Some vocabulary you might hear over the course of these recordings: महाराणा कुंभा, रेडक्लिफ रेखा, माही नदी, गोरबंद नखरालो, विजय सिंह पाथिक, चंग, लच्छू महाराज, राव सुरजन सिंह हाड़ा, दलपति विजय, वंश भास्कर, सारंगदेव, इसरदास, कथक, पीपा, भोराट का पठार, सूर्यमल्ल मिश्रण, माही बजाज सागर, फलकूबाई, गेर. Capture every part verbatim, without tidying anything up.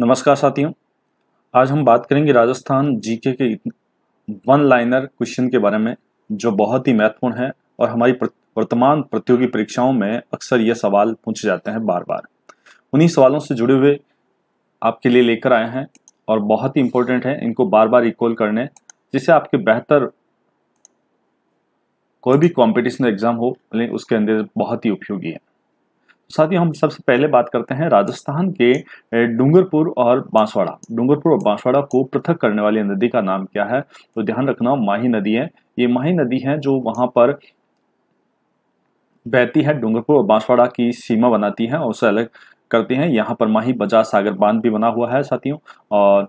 नमस्कार साथियों, आज हम बात करेंगे राजस्थान जीके के वन लाइनर क्वेश्चन के बारे में जो बहुत ही महत्वपूर्ण है और हमारी वर्तमान प्रतियोगी परीक्षाओं में अक्सर ये सवाल पूछे जाते हैं बार बार। उन्हीं सवालों से जुड़े हुए आपके लिए लेकर आए हैं और बहुत ही इम्पोर्टेंट है इनको बार बार रिकॉल करने, जिससे आपके बेहतर कोई भी कॉम्पिटिशन एग्जाम हो उसके अंदर बहुत ही उपयोगी है। साथियों, हम सबसे पहले बात करते हैं राजस्थान के डूंगरपुर और बांसवाड़ा। डूंगरपुर और बांसवाड़ा को पृथक करने वाली नदी का नाम क्या है? तो ध्यान रखना, माही नदी है। ये माही नदी है जो वहां पर बहती है, डूंगरपुर और बांसवाड़ा की सीमा बनाती है और उसे अलग करती है। यहाँ पर माही बजाज सागर बांध भी बना हुआ है साथियों, और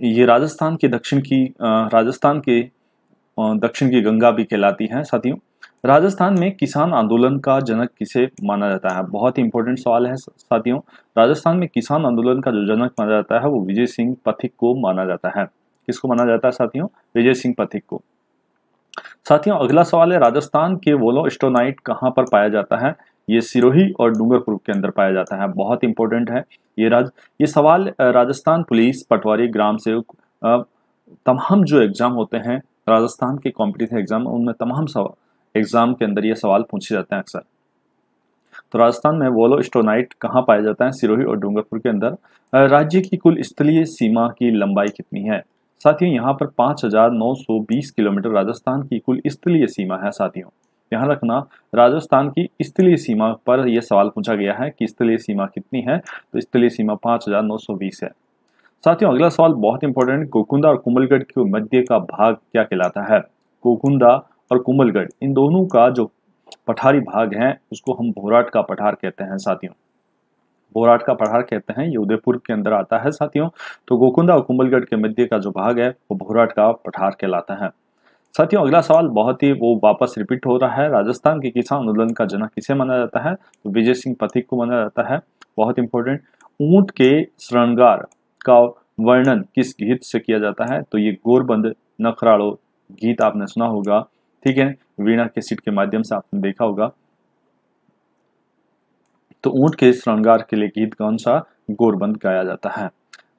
ये राजस्थान के दक्षिण की राजस्थान के दक्षिण की गंगा भी कहलाती है। साथियों, राजस्थान में किसान आंदोलन का जनक किसे माना जाता है? बहुत ही इंपॉर्टेंट सवाल है साथियों। राजस्थान में किसान आंदोलन का जो जनक माना जाता है वो विजय सिंह पाथिक को माना जाता है। किसको माना जाता है साथियों? विजय सिंह पाथिक को। साथियों, अगला सवाल है राजस्थान के वोलो स्टोनाइट कहाँ पर पाया जाता है? ये सिरोही और डूंगरपुर के अंदर पाया जाता है। बहुत इंपॉर्टेंट है ये राज ये सवाल। राजस्थान पुलिस, पटवारी, ग्राम सेवक, तमाम जो एग्जाम होते हैं राजस्थान के कॉम्पिटिटिव एग्जाम, उनमें तमाम सवाल एग्जाम के अंदर ये सवाल पूछे जाते हैं अक्सर। तो राजस्थान में वोलो स्टोनाइट कहाँ पाया जाता है? सिरोही और डूंगरपुर के अंदर। राज्य की कुल स्थलीय सीमा की लंबाई कितनी है? साथियों, यहाँ पर पाँच हज़ार नौ सौ बीस किलोमीटर राजस्थान की कुल स्थलीय सीमा है। साथियों, यहाँ रखना, राजस्थान की स्थलीय सीमा पर यह सवाल पूछा गया है कि स्थलीय सीमा कितनी है, तो स्थलीय सीमा पाँच हज़ार नौ सौ बीस है। साथियों, अगला सवाल बहुत इंपॉर्टेंट, गोकुंदा और कुंभलगढ़ के मध्य का भाग क्या कहलाता है? गोकुंदा और कुंभलगढ़, इन दोनों का जो पठारी भाग है उसको हम भोराट का पठार कहते हैं। साथियों, भोराट का पठार कहते हैं, ये उदयपुर के अंदर आता है। साथियों, तो गोकुंदा और कुंभलगढ़ के मध्य का जो भाग है वो भोराट का पठार कहलाता है। साथियों, अगला सवाल बहुत ही वो वापस रिपीट हो रहा है, राजस्थान के किसान आंदोलन का जनक किसे माना जाता है? तो विजय सिंह पाथिक को माना जाता है। बहुत इंपॉर्टेंट। ऊंट के श्रृंगार का वर्णन किस गीत से किया जाता है? तो ये गोरबंद नखरालो गीत आपने सुना होगा, ठीक है, वीणा के सीट के माध्यम से आपने देखा होगा। तो ऊंट के श्रृंगार के लिए गीत कौन सा? गोरबंद गाया जाता है।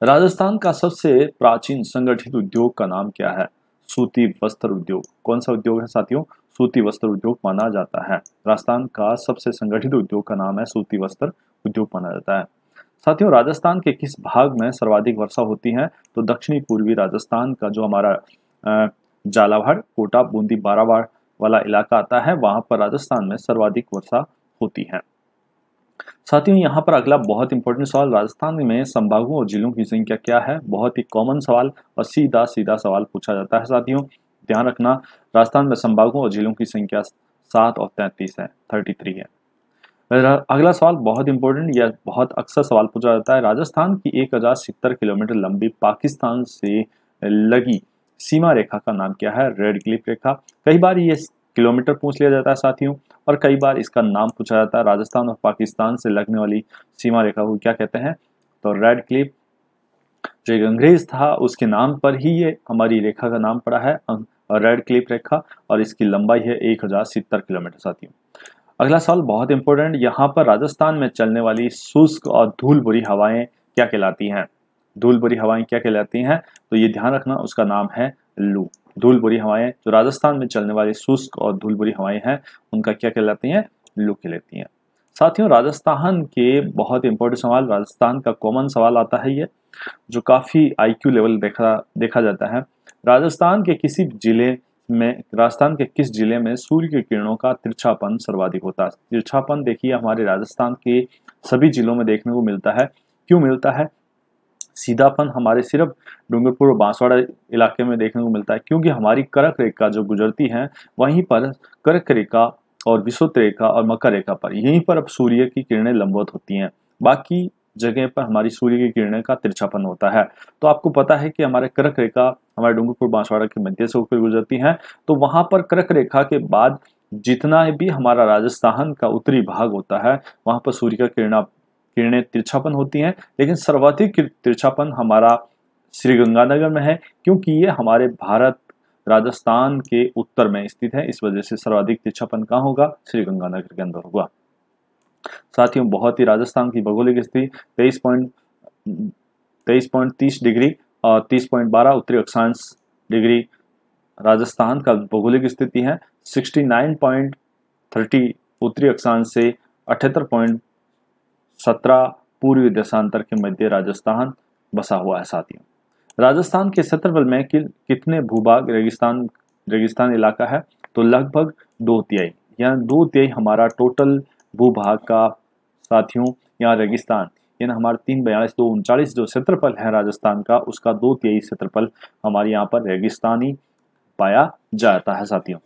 राजस्थान का सबसे प्राचीन संगठित उद्योग का नाम क्या है? सूती वस्त्र उद्योग। कौन सा उद्योग है साथियों? सूती वस्त्र उद्योग माना जाता है। राजस्थान का सबसे संगठित उद्योग का नाम है सूती वस्त्र उद्योग माना जाता है। साथियों, राजस्थान के किस भाग में सर्वाधिक वर्षा होती है? तो दक्षिणी पूर्वी राजस्थान का जो हमारा आ, झालावाड़, कोटा, बूंदी, बारावाड़ वाला इलाका आता है, वहां पर राजस्थान में सर्वाधिक वर्षा होती है। साथियों, यहाँ पर अगला बहुत इंपॉर्टेंट सवाल, राजस्थान में संभागों और जिलों की संख्या क्या है? बहुत ही कॉमन सवाल और सीधा सीधा सवाल पूछा जाता है। साथियों, ध्यान रखना, राजस्थान में संभागों और जिलों की संख्या सात और तैंतीस है, थर्टी थ्री है। अगला सवाल बहुत इंपॉर्टेंट, यह बहुत अक्सर सवाल पूछा जाता है, राजस्थान की एक हजार सत्तर किलोमीटर लंबी पाकिस्तान से लगी सीमा रेखा का नाम क्या है? रेडक्लिफ रेखा। कई बार ये किलोमीटर पूछ लिया जाता है साथियों, और कई बार इसका नाम पूछा जाता है। राजस्थान और पाकिस्तान से लगने वाली सीमा रेखा को क्या कहते हैं? तो रेडक्लिफ, जो एक अंग्रेज था उसके नाम पर ही ये हमारी रेखा का नाम पड़ा है, रेडक्लिफ रेखा, और इसकी लंबाई है एक हजार सत्तर किलोमीटर। साथियों, अगला सवाल बहुत इंपॉर्टेंट, यहाँ पर राजस्थान में चलने वाली शुष्क और धूल भरी हवाएं क्या कहलाती हैं? धूल भरी हवाएं क्या कहलाती हैं? तो ये ध्यान रखना, उसका नाम है लू। धूल भरी हवाएं, जो राजस्थान में चलने वाली शुष्क और धूल भरी हवाएं हैं, उनका क्या कहलाती हैं? लू कहलाती हैं। साथियों, राजस्थान के बहुत इंपॉर्टेंट सवाल, राजस्थान का कॉमन सवाल आता है ये, जो काफी आईक्यू लेवल देखा देखा जाता है। राजस्थान के किसी जिले में राजस्थान के किस जिले में सूर्य की किरणों का तिरछापन सर्वाधिक होता है? तिरछापन देखिए हमारे राजस्थान के सभी जिलों में देखने को मिलता है। क्यों मिलता है? सीधापन हमारे सिर्फ डूंगरपुर और बांसवाड़ा इलाके में देखने को मिलता है, क्योंकि हमारी करक रेखा जो गुजरती है वहीं पर करक रेखा और विषुवत रेखा और मकर रेखा पर, यहीं पर अब सूर्य की किरणें लंबवत होती हैं। बाकी जगह पर हमारी सूर्य की किरणें का तिरछापन होता है। तो आपको पता है कि हमारे करक रेखा हमारे डूंगरपुर बांसवाड़ा के मध्य से होकर गुजरती है, तो वहां पर करक रेखा के बाद जितना भी हमारा राजस्थान का उत्तरी भाग होता है वहां पर सूर्य का किरण किरणें तिरछापन होती हैं। लेकिन सर्वाधिक तिरछापन हमारा श्रीगंगानगर में है, क्योंकि ये हमारे भारत राजस्थान के उत्तर में स्थित है। इस वजह से सर्वाधिक तिरछापन कहाँ होगा? श्रीगंगानगर के अंदर होगा। साथियों, बहुत ही राजस्थान की भौगोलिक स्थिति तेईस पॉइंट तेईस पॉइंट तीस डिग्री और तीस पॉइंट बारह उत्तरी अक्षांश डिग्री राजस्थान का भौगोलिक स्थिति है। सिक्सटी नाइन पॉइंट थर्टी उत्तरी अक्षांश से अठहत्तर पॉइंट सत्रह पूर्वी देशांतर के मध्य राजस्थान बसा हुआ है। साथियों, राजस्थान के क्षेत्रफल में कि, कितने भूभाग रेगिस्तान रेगिस्तान इलाका है? तो लगभग दो तिहाई, यानी दो तिहाई हमारा टोटल भूभाग का साथियों यहाँ रेगिस्तान, यानी हमारा तीन बयालीस दो उनचालीस जो क्षेत्रफल है राजस्थान का, उसका दो तिहाई क्षेत्रफल हमारे यहाँ पर रेगिस्तानी पाया जाता है। साथियों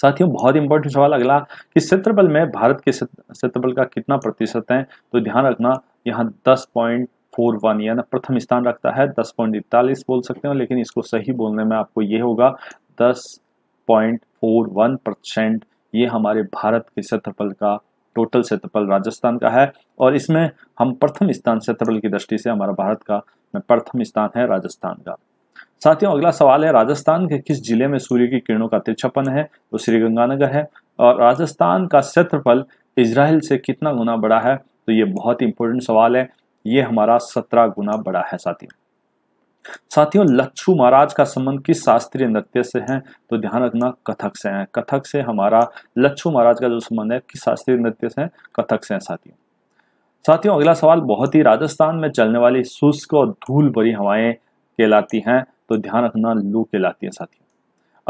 साथियों बहुत इंपॉर्टेंट सवाल अगला कि क्षेत्रफल में भारत के क्षेत्रफल का कितना प्रतिशत है? तो ध्यान रखना यहाँ दस पॉइंट फोर वन यानी प्रथम स्थान रखता है, दस पॉइंट इकतालीस बोल सकते हो, लेकिन इसको सही बोलने में आपको ये होगा दस पॉइंट फोर वन परसेंट। ये हमारे भारत के क्षेत्रफल का टोटल क्षेत्रफल राजस्थान का है और इसमें हम प्रथम स्थान, क्षेत्रफल की दृष्टि से हमारा भारत का प्रथम स्थान है राजस्थान का। साथियों अगला सवाल है राजस्थान के किस जिले में सूर्य की किरणों का तिरछापन है? तो श्रीगंगानगर है। और राजस्थान का क्षेत्रफल इजराइल से कितना गुना बड़ा है? तो ये बहुत इंपॉर्टेंट सवाल है, ये हमारा सत्रह गुना बड़ा है। साथियों साथियों लच्छू महाराज का संबंध किस शास्त्रीय नृत्य से है? तो ध्यान रखना कथक से है। कथक से हमारा लच्छू महाराज का जो संबंध है किस शास्त्रीय नृत्य से है? कथक से है। साथियों साथियों अगला सवाल बहुत ही, राजस्थान में चलने वाली शुष्क और धूल भरी हवाएं कहलाती हैं? तो ध्यान रखना लू कहलाती है। साथियों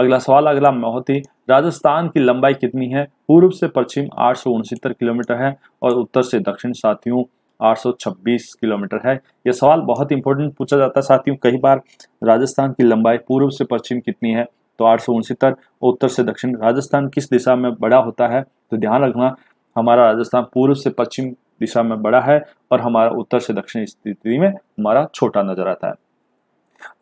अगला सवाल अगला बहुत ही, राजस्थान की लंबाई कितनी है? पूर्व से पश्चिम आठ सौ उनहत्तर किलोमीटर है और उत्तर से दक्षिण साथियों आठ सौ छब्बीस किलोमीटर है। यह सवाल बहुत इंपॉर्टेंट पूछा जाता है साथियों कई बार, राजस्थान की लंबाई पूर्व से पश्चिम कितनी है? तो आठ सौ उनहत्तर, उत्तर से दक्षिण। राजस्थान किस दिशा में बड़ा होता है? तो ध्यान रखना हमारा राजस्थान पूर्व से पश्चिम दिशा में बड़ा है और हमारा उत्तर से दक्षिण स्थिति में हमारा छोटा नजर आता है।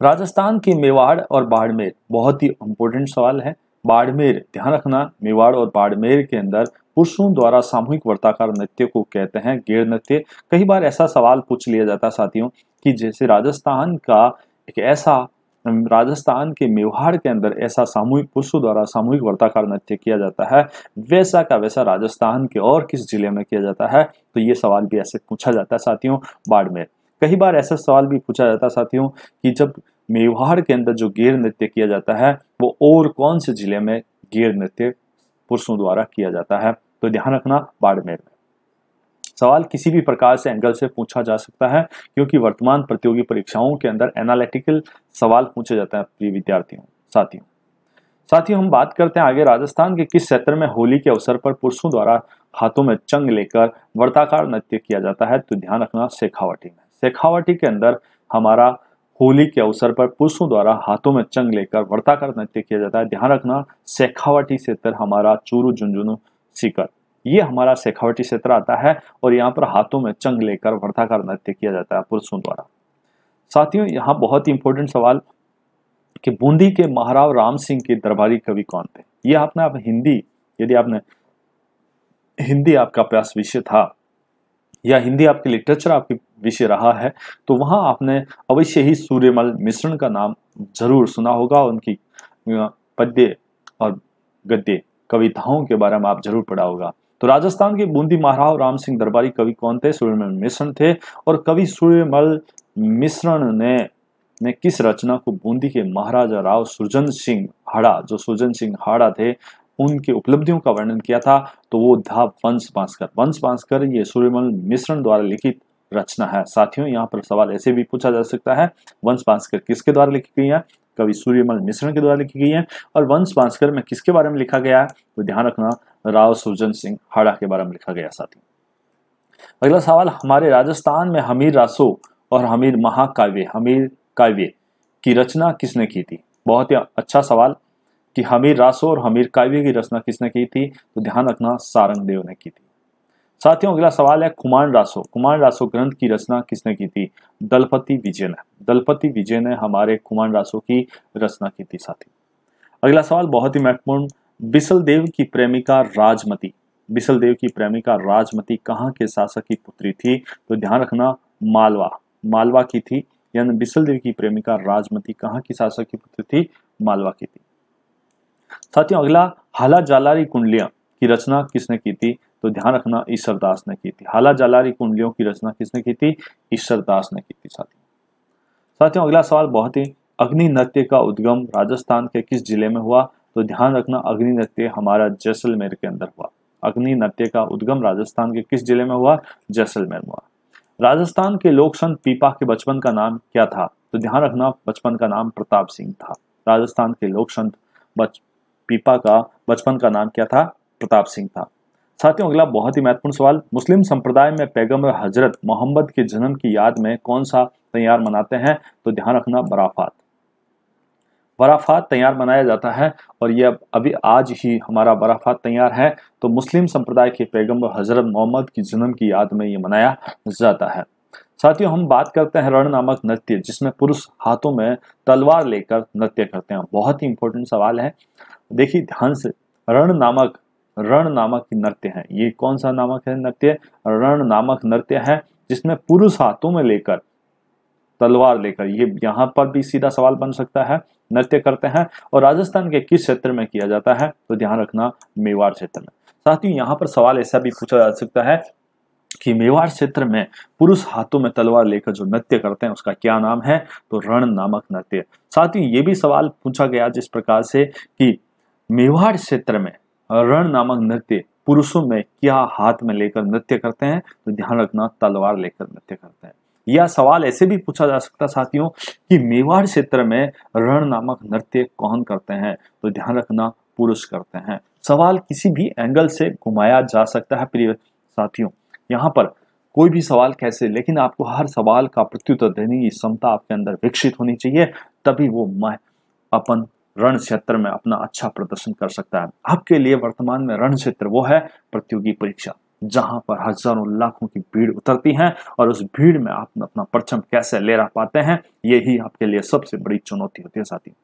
राजस्थान की मेवाड़ और बाड़मेर बहुत ही इंपॉर्टेंट सवाल है। बाड़मेर ध्यान रखना, मेवाड़ और बाड़मेर के अंदर पुरुषों द्वारा सामूहिक वर्ताकार नृत्य को कहते हैं गेर नृत्य। कई बार ऐसा सवाल पूछ लिया जाता है साथियों कि जैसे राजस्थान का एक ऐसा, राजस्थान के मेवाड़ के अंदर ऐसा सामूहिक पुरुषों द्वारा सामूहिक वर्ताकार नृत्य किया जाता है, वैसा का वैसा राजस्थान के और किस जिले में किया जाता है? तो ये सवाल भी ऐसे पूछा जाता है साथियों बाड़मेर। कई बार ऐसा सवाल भी पूछा जाता है साथियों कि जब मेवाड़ के अंदर जो गेर नृत्य किया जाता है वो और कौन से जिले में गेर नृत्य पुरुषों द्वारा किया जाता है? तो ध्यान रखना बाड़मेर में। सवाल किसी भी प्रकार से एंगल से पूछा जा सकता है क्योंकि वर्तमान प्रतियोगी परीक्षाओं के अंदर एनालिटिकल सवाल पूछे जाते हैं प्रिय विद्यार्थियों। साथियों साथियों हम बात करते हैं आगे, राजस्थान के किस क्षेत्र में होली के अवसर पर पुरुषों द्वारा हाथों में चंग लेकर वर्ताकार नृत्य किया जाता है? तो ध्यान रखना शेखावाटी में। शेखावाटी के अंदर हमारा होली के अवसर पर पुरुषों द्वारा हाथों में चंग लेकर वर्ताकार नृत्य किया जाता है। ध्यान रखना शेखावाटी क्षेत्र हमारा चूरू झुंझुनू सीकर, ये हमारा शेखावाटी क्षेत्र आता है और यहाँ पर हाथों में चंग लेकर वर्ताकार नृत्य किया जाता है पुरुषों द्वारा। साथियों यहाँ बहुत इंपॉर्टेंट सवाल कि बूंदी के महाराव राम सिंह के दरबारी कवि कौन थे? ये आपने आप हिंदी, यदि आपने हिंदी आपका अभ्यास विषय था या हिंदी आपके लिटरेचर आपके विषय रहा है तो वहाँ आपने अवश्य ही सूर्यमल्ल मिश्रण का नाम जरूर सुना होगा। उनकी पद्य और गद्य कविताओं के बारे में आप जरूर पढ़ा होगा। तो राजस्थान के बूंदी महाराव राम सिंह दरबारी कवि कौन थे? सूर्यमल्ल मिश्रण थे। और कवि सूर्यमल्ल मिश्रण ने ने किस रचना को बूंदी के महाराजा राव सुरजन सिंह हाड़ा, जो सुरजन सिंह हाड़ा थे, उनके उपलब्धियों का वर्णन किया था? तो वो था वंश भास्कर। वंश भास्कर ये सूर्यमल्ल मिश्रण द्वारा लिखित रचना है। साथियों यहाँ पर सवाल ऐसे भी पूछा जा सकता है, वंश भास्कर किसके द्वारा लिखी गई है? कवि सूर्यमल्ल मिश्रण के द्वारा लिखी गई है। और वंश भास्कर में किसके बारे में लिखा गया है? तो ध्यान रखना राव सुरजन सिंह हाड़ा के बारे में लिखा गया। साथियों अगला सवाल, हमारे राजस्थान में हमीर रासो और हमीर महाकाव्य हमीर काव्य की रचना किसने की थी? बहुत ही अच्छा सवाल कि हमीर रासो और हमीर काव्य की रचना किसने की थी? तो ध्यान रखना सारंगदेव ने की थी। साथियों अगला सवाल है, कुमार रासो कुमार रासो ग्रंथ की रचना किसने की थी? दलपति विजय ने दलपति विजय ने हमारे कुमार रासो की रचना की थी। साथी अगला सवाल बहुत ही महत्वपूर्ण, बिसलदेव की प्रेमिका राजमती बिसलदेव की प्रेमिका राजमती कहाँ के शासक की पुत्री थी? तो ध्यान रखना मालवा मालवा की थी। यानी बिसलदेव की प्रेमिका राजमती कहाँ की शासक की पुत्री थी? मालवा की थी। साथियों अगला, हाला जालारी कुंडलियां की रचना किसने की थी? तो ध्यान रखना इसरदास ने की थी। हाला जालारी कुंडलियों की रचना किसने की थी? इसरदास ने की थी। साथियों साथियों अगला सवाल बहुत ही, अग्नि नृत्य का उद्गम राजस्थान के किस जिले में हुआ? तो ध्यान रखना अग्नि नृत्य हमारा जैसलमेर के अंदर हुआ। अग्नि नृत्य का उद्गम राजस्थान के किस जिले में हुआ? जैसलमेर में हुआ। राजस्थान के लोक संत पीपा के बचपन का नाम क्या था? तो ध्यान रखना बचपन का नाम प्रताप सिंह था। राजस्थान के लोक संत बच पीपा का बचपन का नाम क्या था? प्रताप सिंह था। साथियों अगला बहुत ही महत्वपूर्ण सवाल, मुस्लिम संप्रदाय में पैगंबर हजरत मोहम्मद के जन्म की याद में कौन सा त्यौहार मनाते हैं? तो ध्यान रखना बराफात। बराफात त्यौहार मनाया जाता है और यह अभी आज ही हमारा बराफात त्यौहार है, तो मुस्लिम संप्रदाय के पैगंबर हजरत मोहम्मद की जन्म की याद में ये मनाया जाता है। साथियों हम बात करते हैं रण नामक नृत्य, जिसमें पुरुष हाथों में तलवार लेकर नृत्य करते हैं। बहुत ही इंपॉर्टेंट सवाल है, देखिए ध्यान से। रण नामक रण नामक नृत्य है, ये कौन सा नामक है नृत्य? रण नामक नृत्य है, जिसमें पुरुष हाथों में लेकर तलवार लेकर, ये यहाँ पर भी सीधा सवाल बन सकता है, नृत्य करते हैं। और राजस्थान के किस क्षेत्र में किया जाता है? तो ध्यान रखना मेवाड़ क्षेत्र में। साथियों यहाँ पर सवाल ऐसा भी पूछा जा सकता है कि मेवाड़ क्षेत्र में पुरुष हाथों में तलवार लेकर जो नृत्य करते हैं उसका क्या नाम है? तो रण नामक नृत्य। साथियों ये भी सवाल पूछा गया जिस प्रकार से कि मेवाड़ क्षेत्र में रण नामक नृत्य पुरुषों में क्या हाथ में लेकर नृत्य करते हैं? तो ध्यान रखना तलवार लेकर नृत्य करते हैं। यह सवाल ऐसे भी पूछा जा सकता साथियों कि मेवाड़ क्षेत्र में रण नामक नृत्य कौन करते हैं? तो ध्यान रखना पुरुष करते हैं। सवाल किसी भी एंगल से घुमाया जा सकता है प्रिय साथियों, यहाँ पर कोई भी सवाल कैसे, लेकिन आपको हर सवाल का प्रत्युत्तर देने की क्षमता आपके अंदर विकसित होनी चाहिए, तभी वो अपन रण क्षेत्र में अपना अच्छा प्रदर्शन कर सकता है। आपके लिए वर्तमान में रण क्षेत्र वो है प्रतियोगी परीक्षा, जहां पर हजारों लाखों की भीड़ उतरती है और उस भीड़ में आप अपना परचम कैसे लहरा पाते हैं, यही आपके लिए सबसे बड़ी चुनौती होती है साथियों।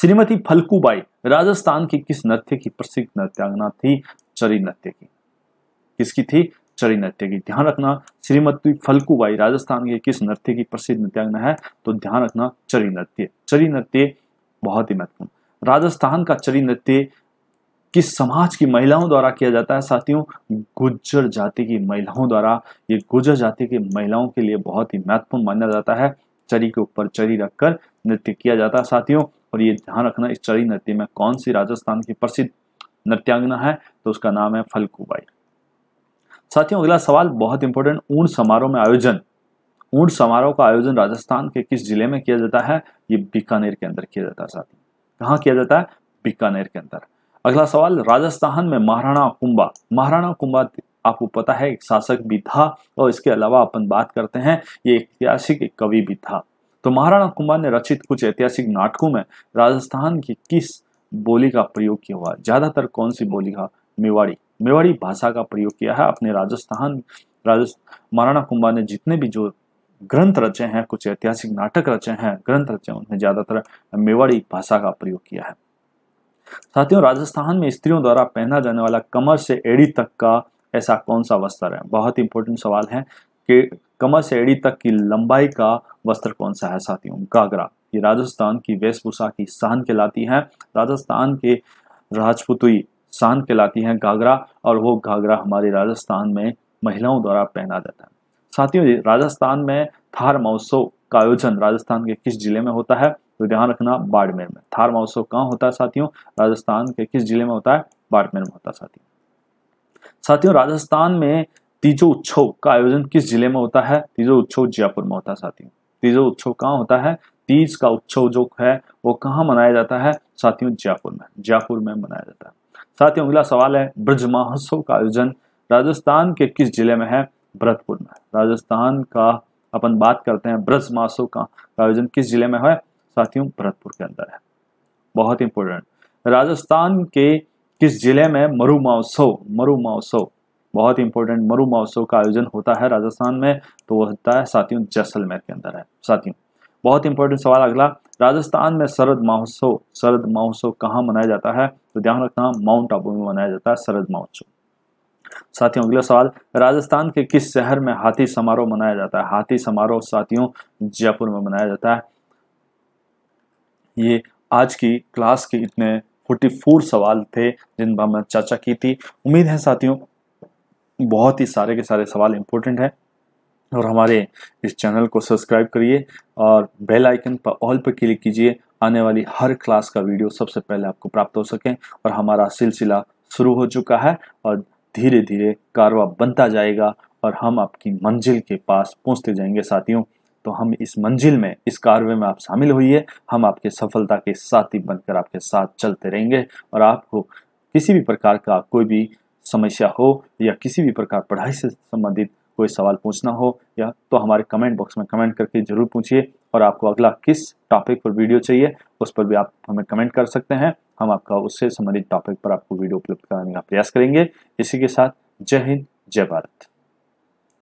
श्रीमती फलकूबाई राजस्थान की किस नृत्य की प्रसिद्ध नृत्यांगना थी? चरी नृत्य की। किसकी थी? चरी नृत्य की। ध्यान रखना श्रीमती फल्कूबाई राजस्थान के किस नृत्य की प्रसिद्ध नृत्यांगना है? तो ध्यान रखना चरी नृत्य। चरी नृत्य बहुत ही महत्वपूर्ण। राजस्थान का चरी नृत्य किस समाज की महिलाओं द्वारा किया जाता है? साथियों गुज्जर जाति की महिलाओं द्वारा। ये गुज्जर जाति की महिलाओं के लिए बहुत ही महत्वपूर्ण माना जाता है। चरी के ऊपर चरी रखकर नृत्य किया जाता है साथियों। और ये ध्यान रखना इस चरी नृत्य में कौन सी राजस्थान की प्रसिद्ध नृत्यांगना है? तो उसका नाम है फल्कूबाई। साथियों अगला सवाल बहुत इंपॉर्टेंट, ऊंट समारोह में आयोजन ऊंट समारोह का आयोजन राजस्थान के किस जिले में किया जाता है? ये बीकानेर के अंदर किया जाता है साथियों। कहाँ किया जाता है? बीकानेर के अंदर। अगला सवाल, राजस्थान में महाराणा कुंभा महाराणा कुंभा आपको पता है एक शासक भी था, और इसके अलावा अपन बात करते हैं ये ऐतिहासिक एक कवि भी था। तो महाराणा कुंभा ने रचित कुछ ऐतिहासिक नाटकों में राजस्थान की किस बोली का प्रयोग किया हुआ? ज्यादातर कौन सी बोली का? मेवाड़ी मेवाड़ी भाषा का प्रयोग किया है अपने राजस्थान राजस्थान महाराणा कुंभा ने जितने भी जो ग्रंथ रचे हैं, कुछ ऐतिहासिक नाटक रचे हैं, ग्रंथ रचे हैं, उनमें ज्यादातर मेवाड़ी भाषा का प्रयोग किया है। साथियों राजस्थान में स्त्रियों द्वारा पहना जाने वाला कमर से एड़ी तक का ऐसा कौन सा वस्त्र है? बहुत इंपॉर्टेंट सवाल है कि कमर से एड़ी तक की लंबाई का वस्त्र कौन सा है साथियों? घाघरा। ये राजस्थान की वेशभूषा की शान कहलाती है। राजस्थान के राजपूती शान कहलाती है घाघरा, और वो घाघरा हमारे राजस्थान में महिलाओं द्वारा पहना जाता है। साथियों राजस्थान में थार महोत्सव का आयोजन राजस्थान के किस जिले में होता है? तो ध्यान रखना बाड़मेर में। थार महोत्सव कहाँ होता है साथियों? राजस्थान के किस जिले में होता है? बाड़मेर में होता है साथियों। साथियों राजस्थान में तीजो उत्सव का आयोजन किस जिले में होता है? तीजो उत्सव जयपुर में होता है साथियों। तीजो उत्सव कहाँ होता है? तीज का उत्सव जो है वो कहाँ मनाया जाता है साथियों? जयपुर में जयपुर में मनाया जाता है। साथियों अगला सवाल है, ब्रज महोत्सव का आयोजन राजस्थान के किस जिले में है? भरतपुर में। राजस्थान का अपन बात करते हैं ब्रज महोत्सव का आयोजन किस जिले में है साथियों? भरतपुर के अंदर है। बहुत इंपॉर्टेंट। राजस्थान के किस जिले में मरु महोत्सव मरु महोत्सव बहुत इंपॉर्टेंट मरु महोत्सव का आयोजन होता है राजस्थान में? तो वो होता है साथियों जैसलमेर के अंदर है साथियों। बहुत इंपॉर्टेंट सवाल अगला, राजस्थान में शरद महोत्सव शरद महोत्सव कहाँ मनाया जाता है? तो ध्यान रखना माउंट आबू में मनाया जाता है शरद महोत्सव। साथियों अगला सवाल, राजस्थान के किस शहर में हाथी समारोह मनाया जाता है? हाथी समारोह साथियों जयपुर में मनाया जाता है। ये आज की क्लास के इतने चौवालीस सवाल थे जिन पर हमने चर्चा की थी। उम्मीद है साथियों बहुत ही सारे के सारे सवाल इंपॉर्टेंट है। और हमारे इस चैनल को सब्सक्राइब करिए और बेल आइकन पर ऑल पर क्लिक कीजिए, आने वाली हर क्लास का वीडियो सबसे पहले आपको प्राप्त हो सके। और हमारा सिलसिला शुरू हो चुका है और धीरे धीरे कारवा बनता जाएगा और हम आपकी मंजिल के पास पहुंचते जाएंगे साथियों। तो हम इस मंजिल में, इस कारवे में आप शामिल होइए, हम आपके सफलता के साथी बनकर आपके साथ चलते रहेंगे। और आपको किसी भी प्रकार का कोई भी समस्या हो या किसी भी प्रकार पढ़ाई से संबंधित कोई सवाल पूछना हो या तो हमारे कमेंट बॉक्स में कमेंट करके जरूर पूछिए। और आपको अगला किस टॉपिक पर वीडियो चाहिए उस पर भी आप हमें कमेंट कर सकते हैं, हम आपका उससे संबंधित टॉपिक पर आपको वीडियो उपलब्ध कराने का प्रयास करेंगे। इसी के साथ जय हिंद, जय भारत।